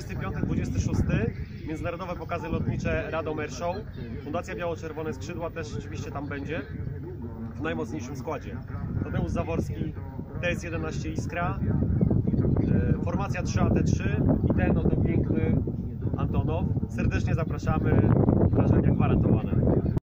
25-26 Międzynarodowe Pokazy Lotnicze Radom Air Show. Fundacja Biało-Czerwone Skrzydła też oczywiście tam będzie w najmocniejszym składzie. Tadeusz Zaworski, TS11 Iskra, Formacja 3AT3 i ten oto piękny Antonow. Serdecznie zapraszamy, wrażenia gwarantowane.